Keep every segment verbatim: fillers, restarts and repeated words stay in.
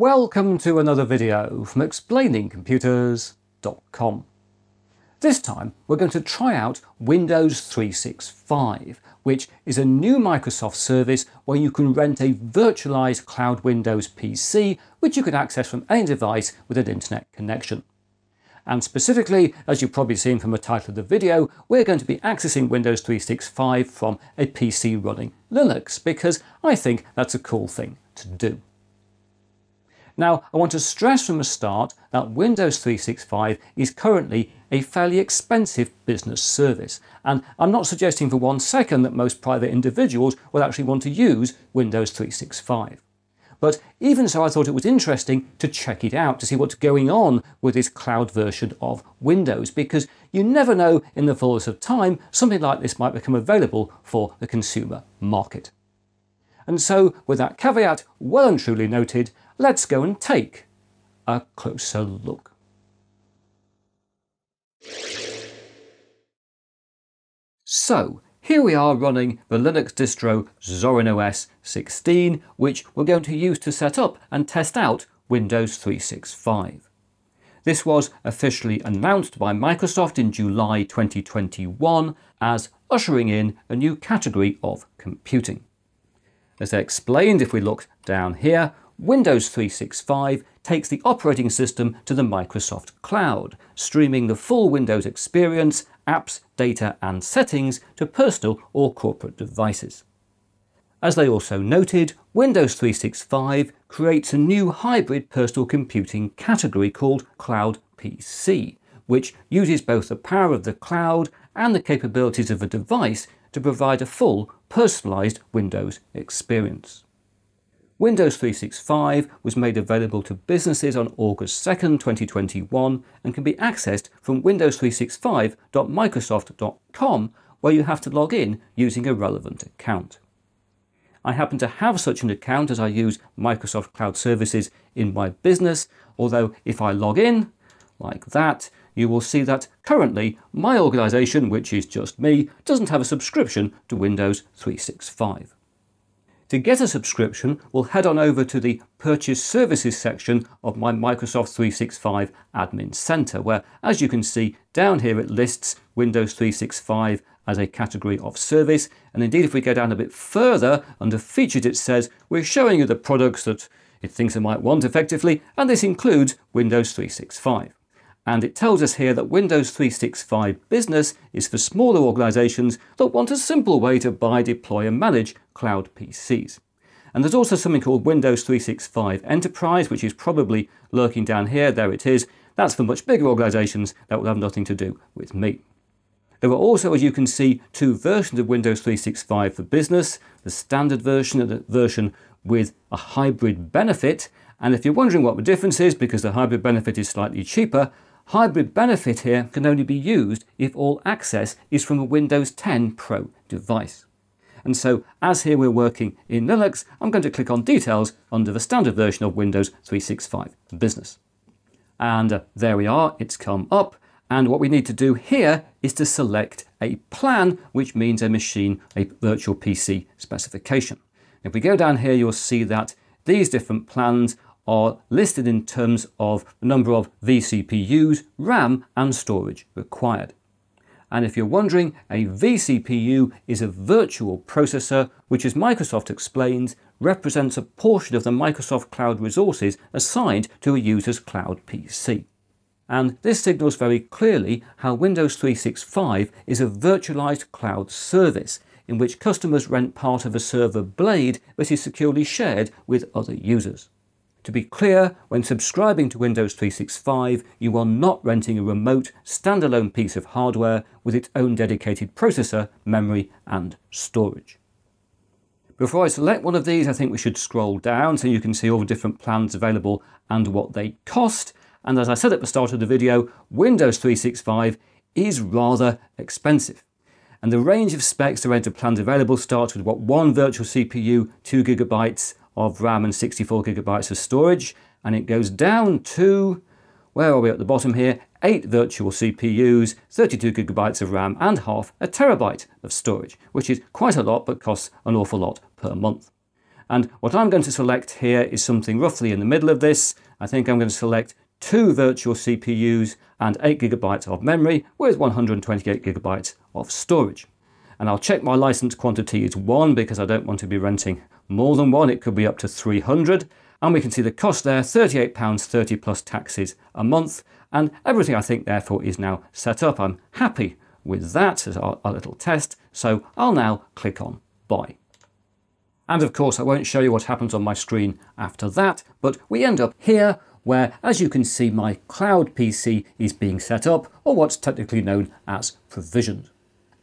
Welcome to another video from Explaining Computers dot com. This time we're going to try out Windows three sixty-five, which is a new Microsoft service where you can rent a virtualized cloud Windows P C, which you can access from any device with an internet connection. And specifically, as you've probably seen from the title of the video, we're going to be accessing Windows three sixty-five from a P C running Linux, because I think that's a cool thing to do. Now, I want to stress from the start that Windows three sixty-five is currently a fairly expensive business service, and I'm not suggesting for one second that most private individuals will actually want to use Windows three sixty-five. But even so, I thought it was interesting to check it out to see what's going on with this cloud version of Windows, because you never know, in the fullness of time, something like this might become available for the consumer market. And so, with that caveat well and truly noted, let's go and take a closer look. So here we are running the Linux distro Zorin O S sixteen, which we're going to use to set up and test out Windows three sixty-five. This was officially announced by Microsoft in July twenty twenty-one as ushering in a new category of computing. As I explained, if we look down here, Windows three sixty-five takes the operating system to the Microsoft Cloud, streaming the full Windows experience, apps, data and settings to personal or corporate devices. As they also noted, Windows three sixty-five creates a new hybrid personal computing category called Cloud P C, which uses both the power of the cloud and the capabilities of a device to provide a full, personalized Windows experience. Windows three sixty-five was made available to businesses on August second, twenty twenty-one, and can be accessed from windows three sixty-five dot microsoft dot com, where you have to log in using a relevant account. I happen to have such an account, as I use Microsoft Cloud Services in my business, although if I log in like that, you will see that currently my organisation, which is just me, doesn't have a subscription to Windows three sixty-five. To get a subscription, we'll head on over to the Purchase Services section of my Microsoft three sixty-five Admin Centre, where, as you can see down here, it lists Windows three sixty-five as a category of service. And indeed, if we go down a bit further, under Features, it says we're showing you the products that it thinks it might want, effectively, and this includes Windows three sixty-five. And it tells us here that Windows three sixty-five Business is for smaller organisations that want a simple way to buy, deploy and manage cloud P Cs. And there's also something called Windows three sixty-five Enterprise, which is probably lurking down here. There it is. That's for much bigger organisations that will have nothing to do with me. There are also, as you can see, two versions of Windows three sixty-five for Business, the standard version and the version with a hybrid benefit. And if you're wondering what the difference is, because the hybrid benefit is slightly cheaper, hybrid benefit here can only be used if all access is from a Windows ten Pro device. And so, as here we're working in Linux, I'm going to click on Details under the standard version of Windows three sixty-five Business. And uh, there we are, it's come up. And what we need to do here is to select a plan, which means a machine, a virtual P C specification. If we go down here, you'll see that these different plans are listed in terms of the number of vCPUs, RAM and storage required. And if you're wondering, a vCPU is a virtual processor, which, as Microsoft explains, represents a portion of the Microsoft Cloud resources assigned to a user's Cloud P C. And this signals very clearly how Windows three sixty-five is a virtualized cloud service, in which customers rent part of a server blade that is securely shared with other users. To be clear, when subscribing to Windows three sixty-five, you are not renting a remote, standalone piece of hardware with its own dedicated processor, memory and storage. Before I select one of these, I think we should scroll down so you can see all the different plans available and what they cost. And as I said at the start of the video, Windows three sixty-five is rather expensive. And the range of specs to rent plans available starts with what, one virtual C P U, two gigabytes of RAM and sixty-four gigabytes of storage, and it goes down to, where are we at the bottom here, eight virtual C P Us, thirty-two gigabytes of RAM and half a terabyte of storage, which is quite a lot but costs an awful lot per month. And what I'm going to select here is something roughly in the middle of this. I think I'm going to select two virtual C P Us and eight gigabytes of memory with one hundred twenty-eight gigabytes of storage. And I'll check my license quantity is one because I don't want to be renting more than one. It could be up to three hundred. And we can see the cost there, thirty-eight pounds thirty plus taxes a month. And everything I think therefore is now set up. I'm happy with that as our, our little test. So I'll now click on buy. And of course, I won't show you what happens on my screen after that, but we end up here where, as you can see, my Cloud P C is being set up, or what's technically known as provisioned.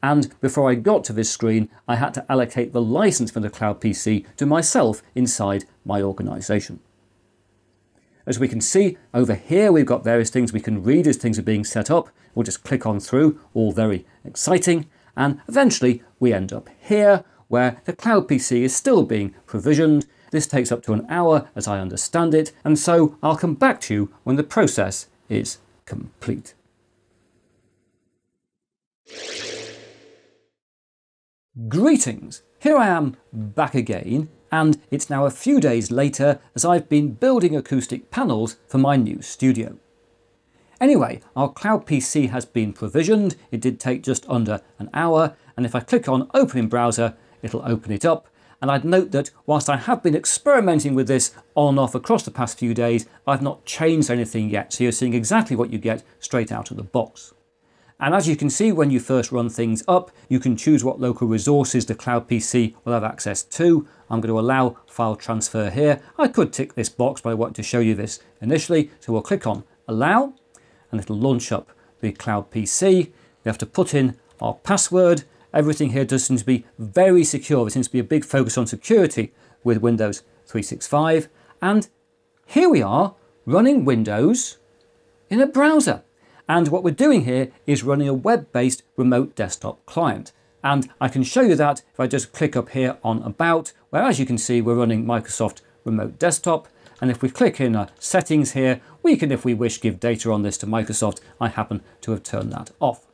And before I got to this screen, I had to allocate the license for the Cloud P C to myself inside my organization. As we can see, over here we've got various things we can read as things are being set up. We'll just click on through, all very exciting. And eventually we end up here, where the Cloud P C is still being provisioned. This takes up to an hour, as I understand it, and so I'll come back to you when the process is complete. Greetings! Here I am back again, and it's now a few days later as I've been building acoustic panels for my new studio. Anyway, our Cloud P C has been provisioned. It did take just under an hour, and if I click on Open in Browser, it'll open it up. And I'd note that whilst I have been experimenting with this on and off across the past few days, I've not changed anything yet. So you're seeing exactly what you get straight out of the box. And as you can see, when you first run things up, you can choose what local resources the Cloud P C will have access to. I'm going to allow file transfer here. I could tick this box, but I wanted to show you this initially. So we'll click on Allow, and it'll launch up the Cloud P C. We have to put in our password. Everything here does seem to be very secure. There seems to be a big focus on security with Windows three sixty-five. And here we are running Windows in a browser. And what we're doing here is running a web-based remote desktop client. And I can show you that if I just click up here on About, where as you can see, we're running Microsoft Remote Desktop. And if we click in our settings here, we can, if we wish, give data on this to Microsoft. I happen to have turned that off.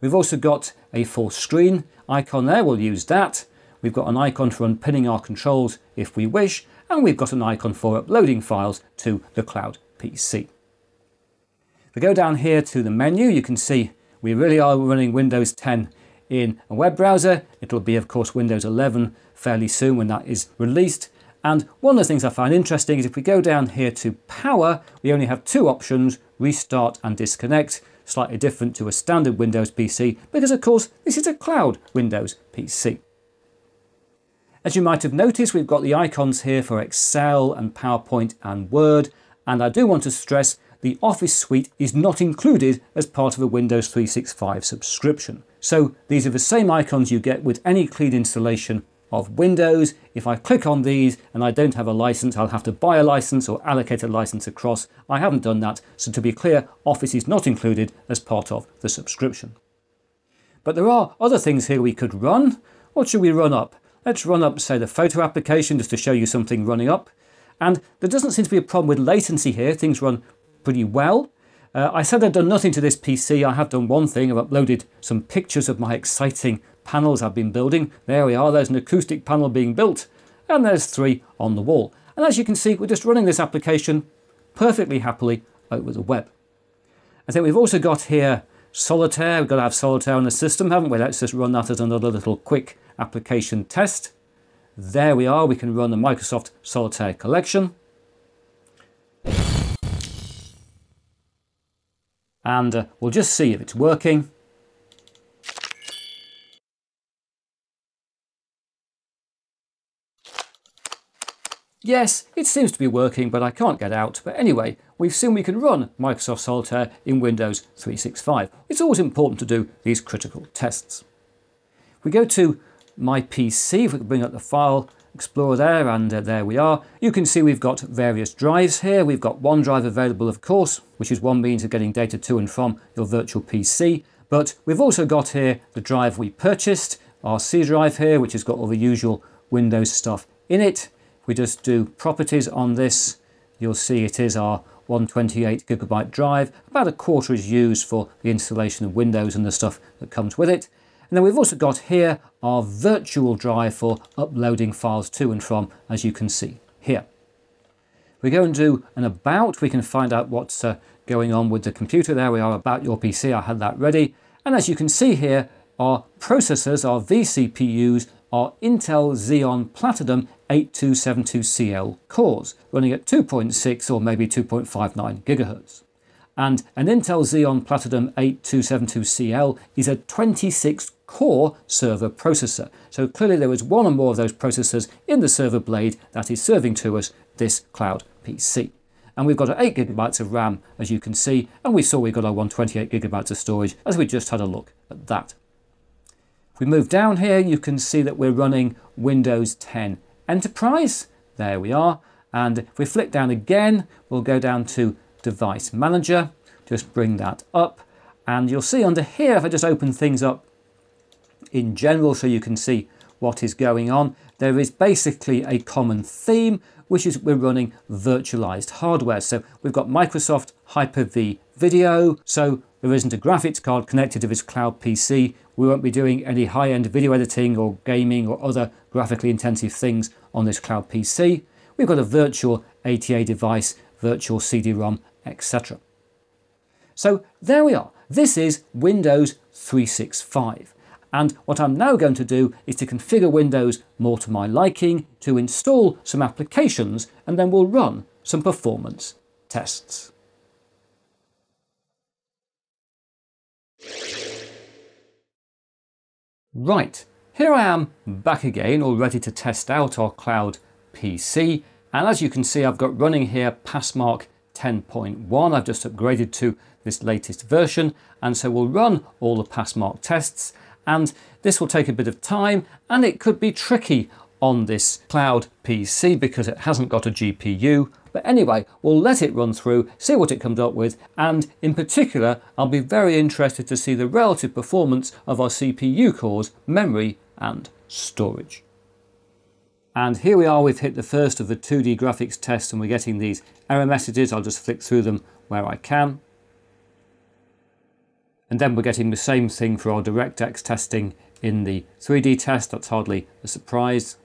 We've also got a full screen icon there, we'll use that. We've got an icon for unpinning our controls if we wish, and we've got an icon for uploading files to the Cloud P C. If we go down here to the menu, you can see we really are running Windows ten in a web browser. It'll be, of course, Windows eleven fairly soon when that is released. And one of the things I find interesting is if we go down here to power, we only have two options, restart and disconnect. Slightly different to a standard Windows P C, because of course this is a cloud Windows P C. As you might have noticed, we've got the icons here for Excel and PowerPoint and Word, and I do want to stress the Office Suite is not included as part of a Windows three sixty-five subscription. So these are the same icons you get with any clean installation of Windows. If I click on these and I don't have a license, I'll have to buy a license or allocate a license across. I haven't done that, so to be clear, Office is not included as part of the subscription. But there are other things here we could run. What should we run up? Let's run up, say, the photo application just to show you something running up. And there doesn't seem to be a problem with latency here. Things run pretty well. Uh, I said I've done nothing to this P C. I have done one thing. I've uploaded some pictures of my exciting panels I've been building. There we are, there's an acoustic panel being built, and there's three on the wall. And as you can see, we're just running this application perfectly happily over the web. I think we've also got here Solitaire. We've got to have Solitaire on the system, haven't we? Let's just run that as another little quick application test. There we are, we can run the Microsoft Solitaire collection. And uh, we'll just see if it's working. Yes, it seems to be working, but I can't get out. But anyway, we've seen we can run Microsoft Solitaire in Windows three sixty-five. It's always important to do these critical tests. We go to My P C, if we can bring up the File Explorer there, and uh, there we are. You can see we've got various drives here. We've got OneDrive available, of course, which is one means of getting data to and from your virtual P C. But we've also got here the drive we purchased, our C drive here, which has got all the usual Windows stuff in it. We just do properties on this. You'll see it is our one hundred twenty-eight gigabyte drive. About a quarter is used for the installation of Windows and the stuff that comes with it. And then we've also got here our virtual drive for uploading files to and from, as you can see here. We go and do an about, we can find out what's uh, going on with the computer. There we are, about your P C, I had that ready. And as you can see here, our processors, our vCPUs, are Intel Xeon Platinum eight two seven two C L cores, running at two point six or maybe two point five nine gigahertz. And an Intel Xeon Platinum eight two seven two C L is a twenty-six core server processor. So clearly there was one or more of those processors in the server blade that is serving to us this Cloud P C. And we've got eight gigabytes of RAM, as you can see, and we saw we got our one hundred twenty-eight gigabytes of storage as we just had a look at that. If we move down here, you can see that we're running Windows ten Enterprise. There we are. And if we flick down again, we'll go down to Device Manager, just bring that up, and you'll see under here, if I just open things up in general so you can see what is going on, there is basically a common theme, which is we're running virtualized hardware. So we've got Microsoft Hyper-V video, so there isn't a graphics card connected to this Cloud P C. We won't be doing any high-end video editing or gaming or other graphically intensive things on this Cloud P C. We've got a virtual A T A device, virtual C D ROM, et cetera. So there we are. This is Windows three sixty-five. And what I'm now going to do is to configure Windows more to my liking, to install some applications, and then we'll run some performance tests. Right, here I am back again, all ready to test out our Cloud P C. And as you can see, I've got running here Passmark ten point one. I've just upgraded to this latest version. And so we'll run all the Passmark tests, and this will take a bit of time, and it could be tricky on this Cloud P C because it hasn't got a G P U. But anyway, we'll let it run through, see what it comes up with. And in particular, I'll be very interested to see the relative performance of our C P U cores, memory and storage. And here we are, we've hit the first of the two D graphics tests and we're getting these error messages. I'll just flick through them where I can. And then we're getting the same thing for our DirectX testing in the three D test. That's hardly a surprise.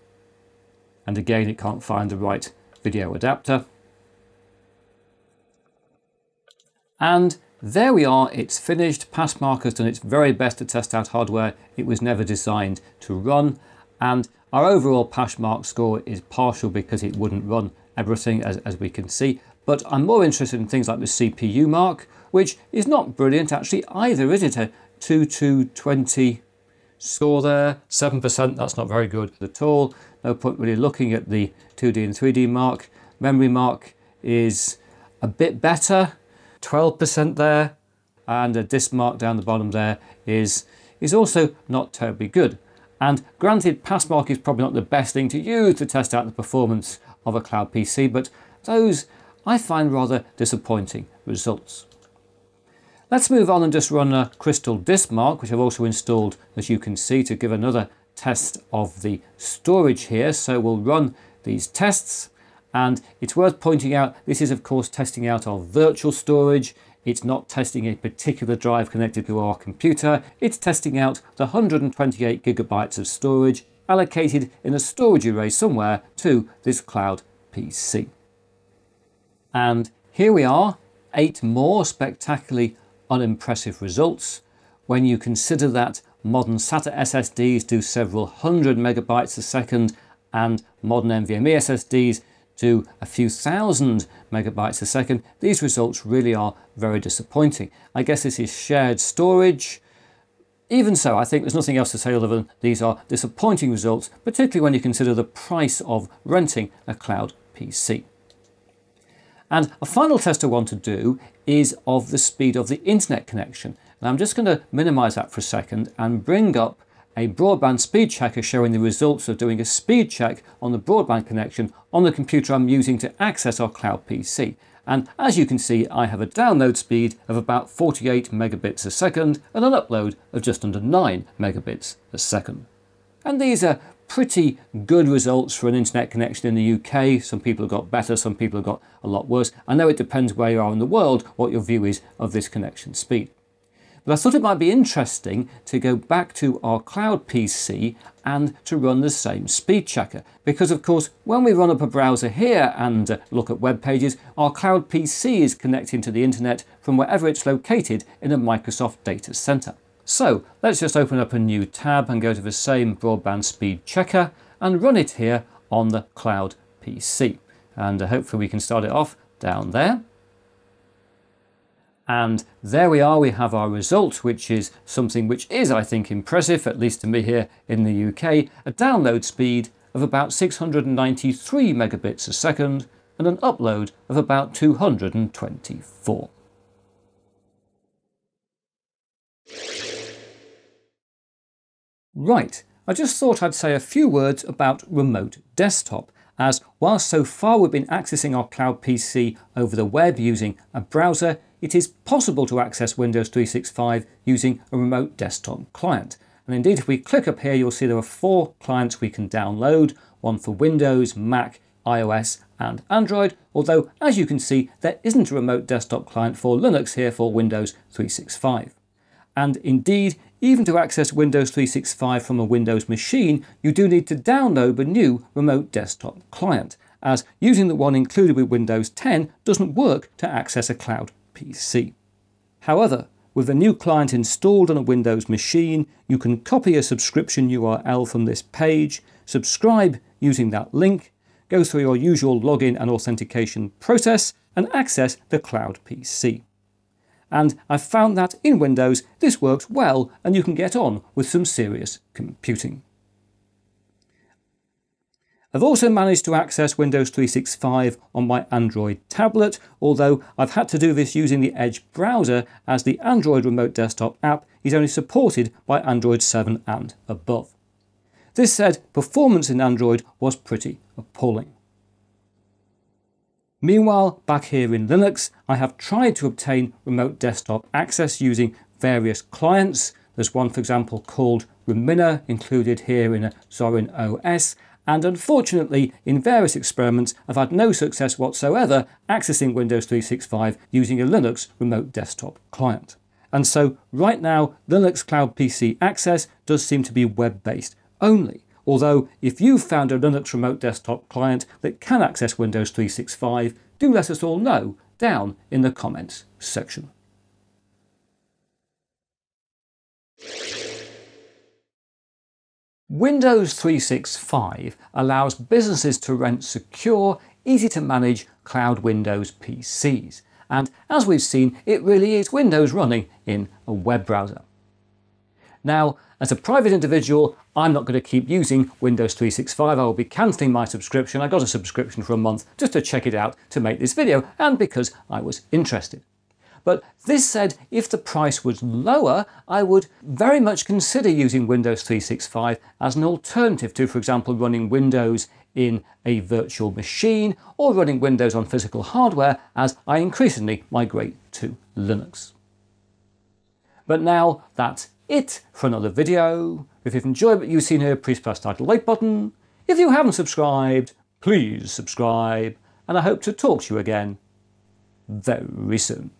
And again, it can't find the right video adapter. And there we are, it's finished. Passmark has done its very best to test out hardware it was never designed to run. And our overall Passmark score is partial because it wouldn't run everything, as, as we can see. But I'm more interested in things like the C P U mark, which is not brilliant actually either, is it? A two two twenty score there, seven percent, that's not very good at all. No point really looking at the two D and three D mark. Memory mark is a bit better, twelve percent there. And a disk mark down the bottom there is, is also not terribly good. And granted, Passmark is probably not the best thing to use to test out the performance of a Cloud P C, but those I find rather disappointing results. Let's move on and just run a Crystal Disk Mark, which I've also installed, as you can see, to give another test of the storage here. So we'll run these tests, and it's worth pointing out, this is of course testing out our virtual storage. It's not testing a particular drive connected to our computer. It's testing out the one hundred twenty-eight gigabytes of storage allocated in a storage array somewhere to this Cloud P C. And here we are, eight more spectacularly unimpressive results. When you consider that modern SATA S S Ds do several hundred megabytes a second and modern NVMe S S Ds to a few thousand megabytes a second, these results really are very disappointing. I guess this is shared storage. Even so, I think there's nothing else to say other than these are disappointing results, particularly when you consider the price of renting a Cloud P C. And a final test I want to do is of the speed of the internet connection. And I'm just going to minimize that for a second and bring up a broadband speed checker showing the results of doing a speed check on the broadband connection on the computer I'm using to access our Cloud P C. And as you can see, I have a download speed of about forty-eight megabits a second and an upload of just under nine megabits a second. And these are pretty good results for an internet connection in the U K. Some people have got better, some people have got a lot worse. I know it depends where you are in the world, what your view is of this connection speed. But I thought it might be interesting to go back to our Cloud P C and to run the same speed checker, because of course when we run up a browser here and uh, look at web pages, our Cloud P C is connecting to the internet from wherever it's located in a Microsoft data center. So let's just open up a new tab and go to the same broadband speed checker and run it here on the Cloud P C, and uh, hopefully we can start it off down there. And there we are, we have our result, which is something which is, I think, impressive, at least to me here in the U K, a download speed of about six hundred ninety-three megabits a second and an upload of about two hundred twenty-four. Right, I just thought I'd say a few words about Remote Desktop, as whilst so far we've been accessing our Cloud P C over the web using a browser, it is possible to access Windows three sixty-five using a remote desktop client. And indeed, if we click up here, you'll see there are four clients we can download, one for Windows, Mac, iOS and Android, although as you can see, there isn't a remote desktop client for Linux here for Windows three sixty-five. And indeed, even to access Windows three sixty-five from a Windows machine, you do need to download a new remote desktop client, as using the one included with Windows ten doesn't work to access a Cloud P C. However, with the new client installed on a Windows machine, you can copy a subscription U R L from this page, subscribe using that link, go through your usual login and authentication process, and access the Cloud P C. And I've found that in Windows this works well and you can get on with some serious computing. I've also managed to access Windows three sixty-five on my Android tablet, although I've had to do this using the Edge browser, as the Android Remote Desktop app is only supported by Android seven and above. This said, performance in Android was pretty appalling. Meanwhile, back here in Linux, I have tried to obtain remote desktop access using various clients. There's one, for example, called Remmina, included here in a Zorin O S, and unfortunately, in various experiments, I've had no success whatsoever accessing Windows three sixty-five using a Linux remote desktop client. And so, right now, Linux Cloud P C access does seem to be web-based only. Although, if you've found a Linux remote desktop client that can access Windows three sixty-five, do let us all know down in the comments section. Windows three sixty-five allows businesses to rent secure, easy-to-manage cloud Windows P Cs. And as we've seen, it really is Windows running in a web browser. Now, as a private individual, I'm not going to keep using Windows three sixty-five. I will be cancelling my subscription. I got a subscription for a month just to check it out to make this video and because I was interested. But this said, if the price was lower, I would very much consider using Windows three sixty-five as an alternative to, for example, running Windows in a virtual machine or running Windows on physical hardware, as I increasingly migrate to Linux. But now that's it for another video. If you've enjoyed what you've seen here, please press that like button. If you haven't subscribed, please subscribe, and I hope to talk to you again very soon.